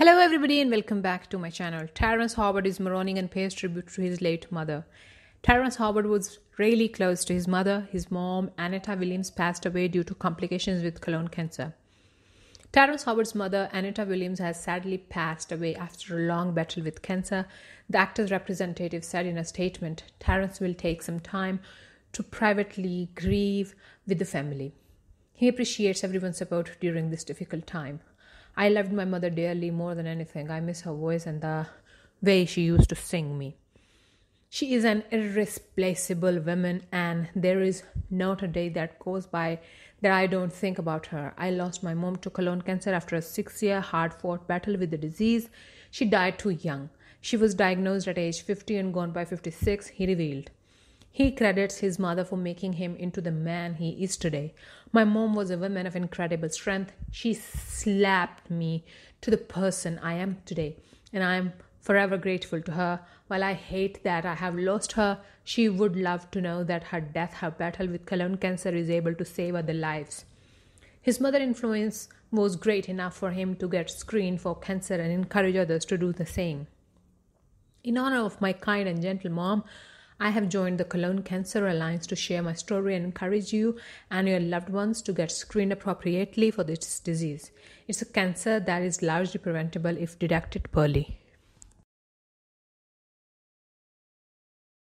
Hello everybody and welcome back to my channel. Terrence Howard is mourning and pays tribute to his late mother. Terrence Howard was really close to his mother. His mom, Anita Williams, passed away due to complications with colon cancer. Terrence Howard's mother, Anita Williams, has sadly passed away after a long battle with cancer. The actor's representative said in a statement, "Terrence will take some time to privately grieve with the family. He appreciates everyone's support during this difficult time. I loved my mother dearly more than anything. I miss her voice and the way she used to sing me. She is an irreplaceable woman and there is not a day that goes by that I don't think about her. I lost my mom to colon cancer after a 6-year hard-fought battle with the disease. She died too young. She was diagnosed at age 50 and gone by 56, he revealed. He credits his mother for making him into the man he is today. My mom was a woman of incredible strength. She slapped me to the person I am today, and I am forever grateful to her. While I hate that I have lost her, she would love to know that her death, her battle with colon cancer, is able to save other lives." His mother's influence was great enough for him to get screened for cancer and encourage others to do the same. "In honor of my kind and gentle mom, I have joined the Colon Cancer Alliance to share my story and encourage you and your loved ones to get screened appropriately for this disease. It's a cancer that is largely preventable if detected early."